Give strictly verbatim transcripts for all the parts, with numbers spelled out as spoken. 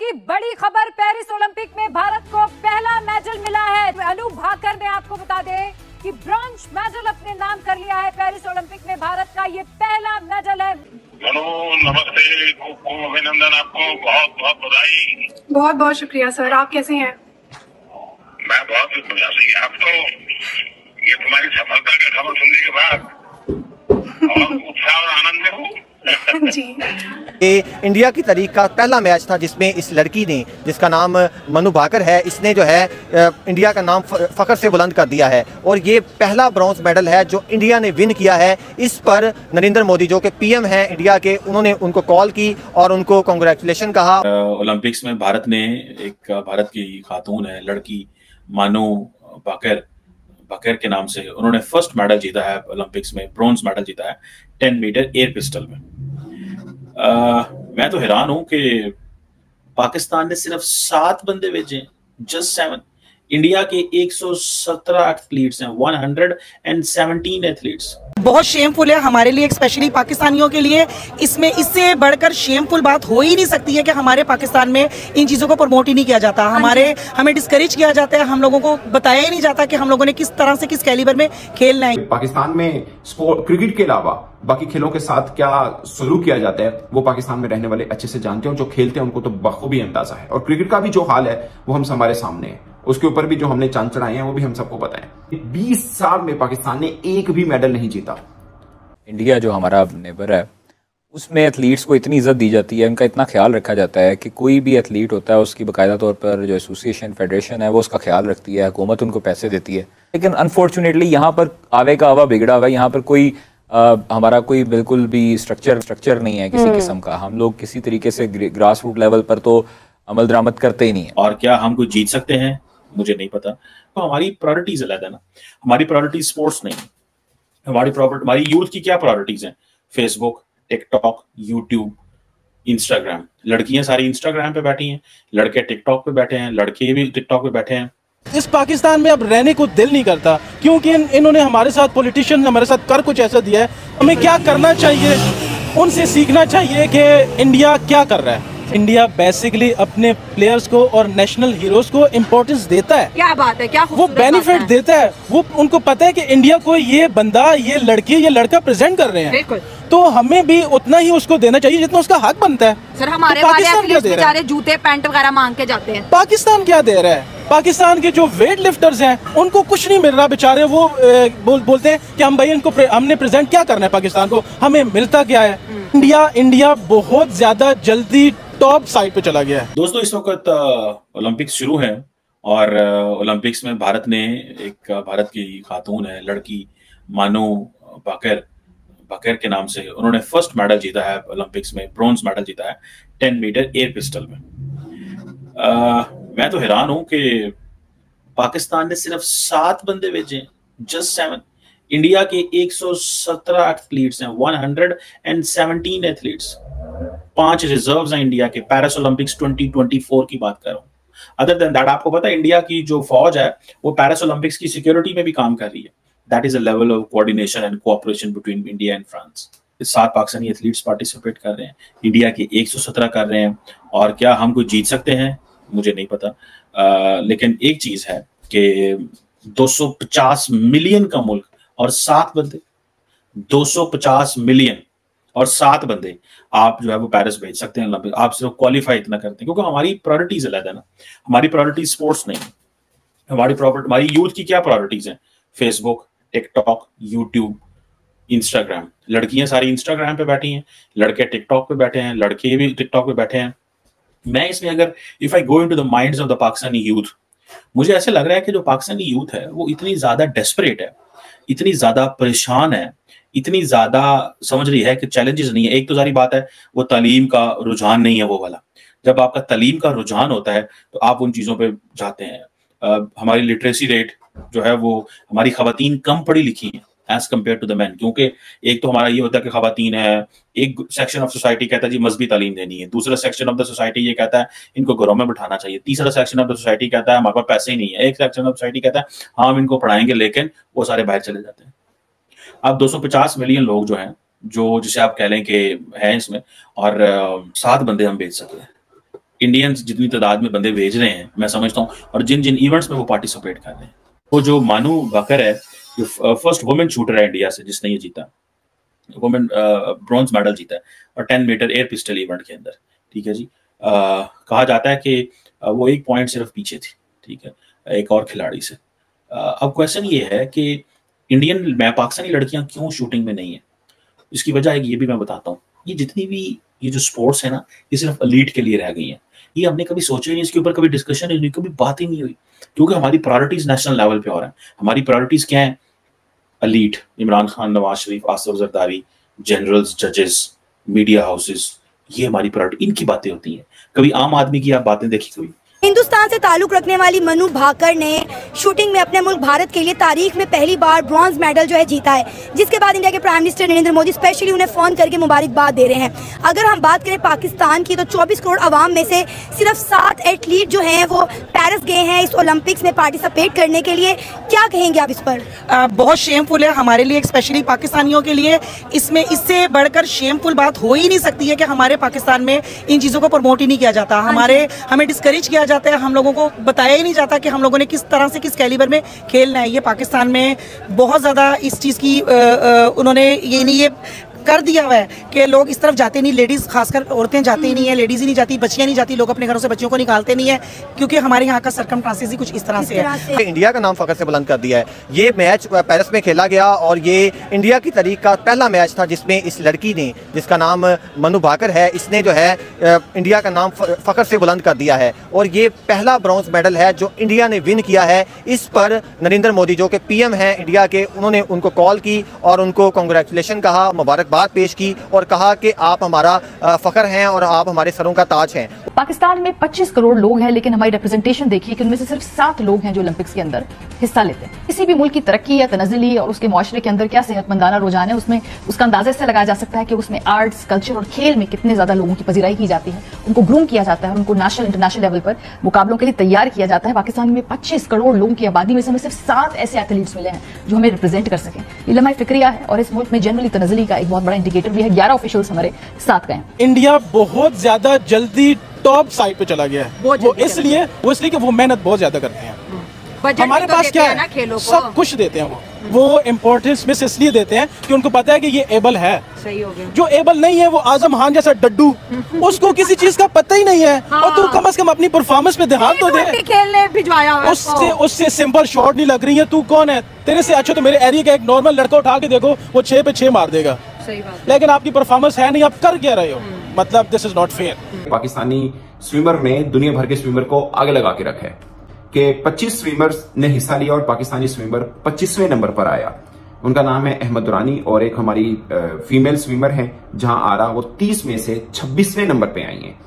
की बड़ी खबर, पेरिस ओलंपिक में भारत को पहला मेडल मिला है। मनु भाकर ने आपको बता दें कि ब्रॉन्ज मेडल अपने नाम कर लिया है। पेरिस ओलंपिक में भारत का ये पहला मेडल है। मनु नमस्ते, अभिनंदन आपको, बहुत बहुत बधाई। बहुत बहुत शुक्रिया सर, आप कैसे हैं? मैं बहुत बढ़िया से। आप तो ये तुम्हारी सफलता की खबर सुनने के बाद और उत्साह और आनंद में हूँ। ये इंडिया की तारीख का पहला मैच था जिसमें इस लड़की ने, जिसका नाम मनु भाकर है, इसने जो है इंडिया का नाम फखर से बुलंद कर दिया है और ये पहला ब्रॉन्ज मेडल है जो इंडिया ने विन किया है। इस पर नरेंद्र मोदी जो कि पीएम हैं इंडिया के, उन्होंने उनको कॉल की और उनको कांग्रेचुलेशन कहा। ओलंपिक्स में भारत ने एक, भारत की खातून है लड़की मनु भाकर भाकर के नाम से, उन्होंने फर्स्ट मेडल जीता है ओलंपिक्स में, ब्रॉन्ज मेडल जीता है टेन मीटर एयर पिस्टल में। आ, मैं तो हैरान हूं कि पाकिस्तान ने सिर्फ सात बंदे भेजे, जस्ट सेवन। इंडिया के एक सौ सत्रह एथलीट्स हैं, एक सौ सत्रह एथलीट्स। बहुत शेमफुल है हमारे लिए, स्पेशली पाकिस्तानियों के लिए। इसमें इससे बढ़कर शेमफुल बात हो ही नहीं सकती है कि हमारे पाकिस्तान में इन चीज़ों को प्रमोट ही नहीं किया जाता। हमारे हमें डिस्करेज किया जाता है, हम लोगों को बताया ही नहीं जाता कि हम लोगों ने किस तरह से किस कैलिबर में खेलना है। पाकिस्तान में स्पोर्ट क्रिकेट के अलावा बाकी खेलों के साथ क्या सलूक किया जाता है वो पाकिस्तान में रहने वाले अच्छे से जानते हैं, जो खेलते हैं उनको तो बखूबी अंदाजा है। और क्रिकेट का भी जो हाल है वो हम हमारे सामने है, उसके ऊपर भी जो हमने चांद चढ़ाए हैं वो भी हम सबको पता है। बीस साल में पाकिस्तान ने एक भी मेडल नहीं जीता। इंडिया जो हमारा नेबर है उसमें एथलीट्स को इतनी इज्जत दी जाती है, उनका इतना ख्याल रखा जाता है कि कोई भी एथलीट होता है उसकी बाकायदा तौर पर जो एसोसिएशन फेडरेशन है वो उसका ख्याल रखती है, हुकूमत उनको पैसे देती है। लेकिन अनफॉर्चुनेटली यहाँ पर आवे का आवा बिगड़ा हुआ है। यहाँ पर कोई आ, हमारा कोई बिल्कुल भी स्ट्रक्चर स्ट्रक्चर नहीं है किसी किस्म का। हम लोग किसी तरीके से ग्रास रूट लेवल पर तो अमल दरामद करते ही नहीं है। और क्या हम कुछ जीत सकते हैं? मुझे नहीं पता। तो हमारी प्रायोरिटीज अलग है ना, हमारी प्रायोरिटी स्पोर्ट्स नहीं। हमारी प्रॉपर्टी, हमारी यूथ की क्या प्रायोरिटीज हैं? Facebook, TikTok, YouTube, Instagram. लड़कियां सारी इंस्टाग्राम पे बैठी हैं, लड़के टिकटॉक पे बैठे हैं, लड़के भी टिकटॉक पे बैठे हैं। इस पाकिस्तान में अब रहने को दिल नहीं करता क्योंकि इन, इन्होंने हमारे साथ, पॉलिटिशियन हमारे साथ कर कुछ ऐसा दिया है। हमें क्या करना चाहिए, उनसे सीखना चाहिए कि इंडिया क्या कर रहा है। इंडिया बेसिकली अपने प्लेयर्स को और नेशनल हीरोज को इम्पोर्टेंस देता है। क्या बात है, क्या वो बेनिफिट देता है। वो उनको पता है कि इंडिया को ये बंदा, ये लड़की, ये लड़का प्रेजेंट कर रहे हैं, तो हमें भी उतना ही उसको देना चाहिए जितना उसका हक बनता है। सर हमारे तो पाकिस्तान क्या दे रहा है? जूते पैंट वगैरह मांग के जाते हैं। पाकिस्तान क्या दे रहा है? पाकिस्तान के जो वेट लिफ्टर्स हैं उनको कुछ नहीं मिल रहा बेचारे। वो ए, बोल, बोलते हैं कि हम भाई इनको प्रे, हमने प्रेजेंट क्या करना है पाकिस्तान को, हमें मिलता क्या है। इंडिया इंडिया बहुत ज्यादा जल्दी टॉप साइड पे चला गया है। दोस्तों इस वक्त ओलंपिक्स शुरू है और ओलंपिक्स में भारत ने एक, भारत की खातून है लड़की मनु भाकर भाकर के नाम से, उन्होंने फर्स्ट मेडल जीता है ओलंपिक्स में, ब्रॉन्ज मेडल जीता है टेन मीटर एयर पिस्टल में। आ, मैं तो हैरान हूं कि पाकिस्तान ने सिर्फ सात बंदे भेजे, जस्ट सेवन। इंडिया के एक सौ सत्रह एथलीट्स हैं, एक सौ सत्रह एथलीट्स। पांच रिजर्व्स हैं इंडिया के। Paris Olympics twenty twenty four की बात कर रहा हूँ। अदर देन दैट आपको पता है इंडिया की जो फौज है वो पेरिस ओलंपिक्स की सिक्योरिटी में भी काम कर रही है। That is a level of coordination and cooperation between India and France. सात पाकिस्तानी एथलीट्स पार्टिसिपेट कर रहे हैं, इंडिया के एक सौ सत्रह कर रहे हैं। और क्या हम कुछ जीत सकते हैं? मुझे नहीं पता। आ, लेकिन एक चीज है कि दो सौ पचास मिलियन का मुल्क और सात बंदे, दो सौ पचास मिलियन और सात बंदे आप जो है वो पेरिस भेज सकते हैं। आप सिर्फ क्वालिफाई इतना करते हैं क्योंकि हमारी प्रायोरिटीज अलग है ना, हमारी प्रायोरिटी स्पोर्ट्स नहीं। हमारी प्रायोरिटी, हमारी यूथ की क्या प्रायोरिटीज हैं? Facebook, TikTok, YouTube, Instagram. लड़कियां सारी इंस्टाग्राम पे बैठी हैं, लड़के टिकटॉक पे बैठे हैं, लड़के भी टिकटॉक पे बैठे हैं। मैं इसमें अगर if I go into the minds of the Pakistani youth, मुझे ऐसे लग रहा है कि जो पाकिस्तानी यूथ है वो इतनी ज्यादा डेस्परेट है, इतनी ज्यादा परेशान है, इतनी ज्यादा समझ रही है कि चैलेंजेस नहीं है। एक तो सारी बात है वो तालीम का रुझान नहीं है वो वाला। जब आपका तालीम का रुझान होता है तो आप उन चीजों पर जाते हैं। uh, हमारी लिटरेसी रेट जो है वो, हमारी खवातीन कम पढ़ी लिखी हैं as compare to the man, क्योंकि एक तो हमारा ये होता है कि खवातीन है, एक सेक्शन ऑफ सोसाइटी कहता है जी मजहबी तालीम देनी है, दूसरा सेक्शन ऑफ द सोसाइटी ये कहता है इनको घरों में बैठाना चाहिए, तीसरा सेक्शन ऑफ द सोसाइटी कहता है हमारे पास पैसे ही नहीं है, एक सेक्शन ऑफ सोसाइटी कहता है हाँ हम इनको पढ़ाएंगे, लेकिन वो सारे बाहर चले जाते हैं। अब दो सौ पचास मिलियन लोग जो हैं, जो जिसे आप कह लें कि हैं इसमें, और सात बंदे हम भेज सकते हैं। इंडियंस जितनी तादाद में बंदे भेज रहे हैं, मैं समझता हूँ, और जिन जिन इवेंट्स में वो पार्टिसिपेट कर रहे हैं, वो जो मानू भाकर है जो फर्स्ट वुमेन शूटर है इंडिया से जिसने ये जीता, वुमेन ब्रॉन्ज मेडल जीता है और ten metre air pistol event के अंदर, ठीक है जी, आ, कहा जाता है कि वो एक पॉइंट सिर्फ पीछे थी, ठीक है, एक और खिलाड़ी से। आ, अब क्वेश्चन ये है कि इंडियन पाकिस्तानी लड़कियां क्यों शूटिंग में नहीं है। इसकी वजह है कि ये भी मैं बताता हूँ, ये जितनी भी ये जो स्पोर्ट्स है ना, ये सिर्फ एलीट के लिए रह गई है। ये हमने कभी सोचा ही नहीं, इसके ऊपर कभी डिस्कशन नहीं, कभी बात ही नहीं हुई, क्योंकि हमारी प्रायोरिटीज नेशनल लेवल पे हो रहा है। हमारी प्रायोरिटीज क्या है? एलीट, इमरान खान, नवाज शरीफ, आसिफ जरदारी, जनरल्स, जजेस, मीडिया हाउसेस, ये हमारी प्रायोरिटी, इनकी बातें होती हैं। कभी आम आदमी की आप बातें देखी कभी? हिंदुस्तान से ताल्लुक रखने वाली मनु भाकर ने शूटिंग में अपने मुल्क भारत के लिए तारीख में पहली बार ब्रॉन्ज मेडल जो है जीता है, जिसके बाद इंडिया के prime minister Narendra Modi specially उन्हें फ़ोन करके मुबारकबाद दे रहे हैं। अगर हम बात करें पाकिस्तान की, तो चौबीस करोड़ आवाम में से सिर्फ सात एथलीट जो हैं वो पेरिस गए हैं इस ओलंपिक्स में पार्टिसिपेट करने के लिए। क्या कहेंगे आप इस पर? आ, बहुत शेमफुल है हमारे लिए, स्पेशली पाकिस्तानियों के लिए। इसमें इससे बढ़कर शेमफुल बात हो ही नहीं सकती है कि हमारे पाकिस्तान में इन चीज़ों को प्रमोट ही नहीं किया जाता। हमारे हमें डिस्करेज किया जाता है, हम लोगों को बताया ही नहीं जाता कि हम लोगों ने किस तरह से किस कैलिबर में खेलना है। ये पाकिस्तान में बहुत ज़्यादा इस चीज़ की आ, आ, उन्होंने ये नहीं ये कर दिया हुआ है कि लोग इस तरफ जाते नहीं, लेडीज़ खासकर औरतें जाती ही नहीं है, लेडीज़ ही नहीं जाती, बच्चियाँ नहीं जाती, लोग अपने घरों से बच्चियों को निकालते नहीं है, क्योंकि हमारे यहाँ का सरकमस्टेंसेस ही कुछ इस तरह से है। इंडिया का नाम फखर से बुलंद कर दिया है। ये मैच पेरिस में खेला गया और ये इंडिया की तारीख का पहला मैच था जिसमें इस लड़की ने, जिसका नाम मनु भाकर है, इसने जो है इंडिया का नाम फखर से बुलंद कर दिया है और ये पहला ब्रॉन्ज मेडल है जो इंडिया ने विन किया है। इस पर नरेंद्र मोदी जो कि पी एम हैं इंडिया के, उन्होंने उनको कॉल की और उनको कॉन्ग्रेचुलेसन कहा, मुबारकबाद बात पेश की और कहा कि आप हमारा फखर हैं और आप हमारे सरों का ताज हैं। पाकिस्तान में पच्चीस करोड़ लोग हैं, लेकिन हमारी रिप्रेजेंटेशन देखिए कि उनमें से सिर्फ सात लोग हैं जो ओलंपिक्स के अंदर हिस्सा लेते हैं। किसी भी मुल्क की तरक्की या तनज़ली और उसके माशरे के अंदर क्या सेहतमंदाना रुझान है, उसमें उसका अंदाजे से लगाया जा सकता है कि उसमें आर्ट्स, कल्चर और खेल में कितने ज्यादा लोगों की पजीराई की जाती है, उनको ग्रूम किया जाता है और उनको नेशनल इंटरनेशनल लेवल पर मुकाबलों के लिए तैयार किया जाता है। पाकिस्तान में पच्चीस करोड़ लोगों की आबादी में से हमें सिर्फ सात ऐसे एथलीट्स मिले हैं जो हमें रिप्रेजेंट कर सकें। ये लम्हा फिक्रिया है और इस मुल्क में जनरली तनज़ली का एक बहुत बड़ा इंडिकेटर भी है। ग्यारह ऑफिशियल्स हमारे साथ गए। इंडिया बहुत ज्यादा जल्दी टॉप साइड पे चला गया है, वो इसलिए वो इसलिए कि वो मेहनत बहुत ज्यादा करते हैं। हमारे तो पास क्या है, खेलों सब कुछ देते हैं, वो वो इम्पोर्टेंस में इसलिए देते हैं कि उनको पता है कि ये एबल है। सही हो गया। जो एबल नहीं है वो आजम खान जैसा डड्डू, उसको किसी चीज का पता ही नहीं है। हाँ। और तू कम से कम अपनी परफॉर्मेंस पे ध्यान तो दे। खेलने भिजवाया उससे उससे सिंपल शॉट नहीं लग रही है। तू कौन है? तेरे से अच्छा तो मेरे एरिया का एक नॉर्मल लड़का उठा के देखो, वो छह पे छह मार देगा। लेकिन आपकी परफॉर्मेंस है नहीं, आप कर क्या रहे हो? मतलब this is not fair. Pakistani swimmer ने दुनिया भर के स्विमर को आगे लगा के रखा है कि पच्चीस स्विमर्स ने हिस्सा लिया और पाकिस्तानी स्विमर पच्चीसवें नंबर पर आया। उनका नाम है अहमद दुरानी और एक हमारी फीमेल स्विमर है जहां आरा, वो तीस में से छब्बीसवें नंबर पे आई हैं।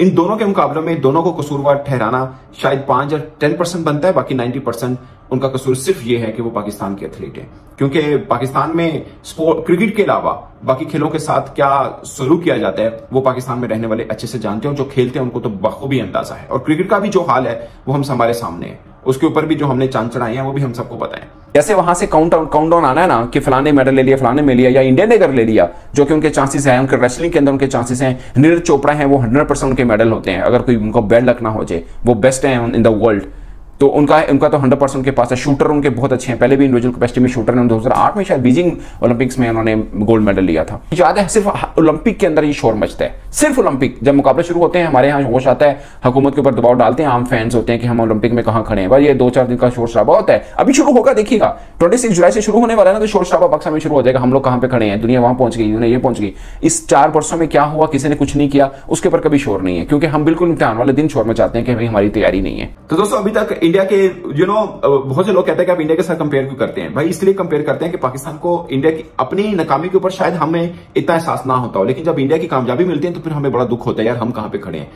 इन दोनों के मुकाबलों में दोनों को कसूरवार ठहराना शायद पांच या टेन परसेंट बनता है, बाकी नाइन्टी परसेंट उनका कसूर सिर्फ ये है कि वो पाकिस्तान के एथलीट है। क्योंकि पाकिस्तान में स्पोर्ट क्रिकेट के अलावा बाकी खेलों के साथ क्या सलूक किया जाता है वो पाकिस्तान में रहने वाले अच्छे से जानते हैं, जो खेलते हैं उनको तो बखूबी अंदाजा है। और क्रिकेट का भी जो हाल है वो हम हमारे सामने है, उसके ऊपर भी जो हमने चांद चढ़ाए हैं वो भी हम सबको पता है। जैसे वहां से काउंट काउंट डाउन आना है ना कि फलाने मेडल ले लिया, फलाने में लिया या इंडिया ने कर ले लिया, जो कि उनके चांसेस हैं, उनके रेसलिंग के अंदर उनके चांसेस हैं। नीरज चोपड़ा है वो हंड्रेड परसेंट उनके मेडल होते हैं, अगर कोई उनको बैड लक ना हो जाए, वो बेस्ट है इन द वर्ल्ड, तो उनका उनका तो हंड्रेड परसेंट उनके पास है। शूटर उनके बहुत अच्छे हैं, पहले भी इंडिविजुअल कैपेसिटी में शूटर ने दो हज़ार आठ में शायद बीजिंग ओलंपिक्स में उन्होंने गोल्ड मेडल लिया था। याद है, सिर्फ ओलंपिक के अंदर ये शोर मचता है, सिर्फ ओलंपिक। जब मुकाबले शुरू होते हैं हमारे यहाँ होश आता है, हुकूमत के ऊपर दबाव डालते हैं, आम फैंस होते हैं कि हम ओलंपिक में कहाँ खड़े हैं। भाई ये दो चार दिन का शोर शराबा होता है, अभी शुरू होगा, देखिएगा ट्वेंटी सिक्स जुलाई से शुरू होने वाला है ना, तो शोर शराबा पाकिस्तान में शुरू हो जाएगा। हम लोग कहाँ पे खड़े हैं, दुनिया वहां पहुंच गई, दुनिया ये पहुंच गई। इस चार वर्षों में क्या हुआ, किसी ने कुछ नहीं किया, उसके ऊपर कभी शोर नहीं है, क्योंकि हम बिल्कुल इम्तिहान वाले दिन शोर मचाते हैं कि भाई हमारी तैयारी नहीं है। तो दोस्तों अभी तक इंडिया के यू नो बहुत से लोग कहते हैं कि आप इंडिया के साथ कंपेयर क्यों करते हैं? भाई इसलिए कंपेयर करते हैं कि पाकिस्तान को इंडिया की अपनी नाकामी के ऊपर शायद हमें इतना एहसास ना होता हो, लेकिन जब इंडिया की कामयाबी मिलती है तो फिर हमें बड़ा दुख होता है, यार हम कहां पे खड़े हैं।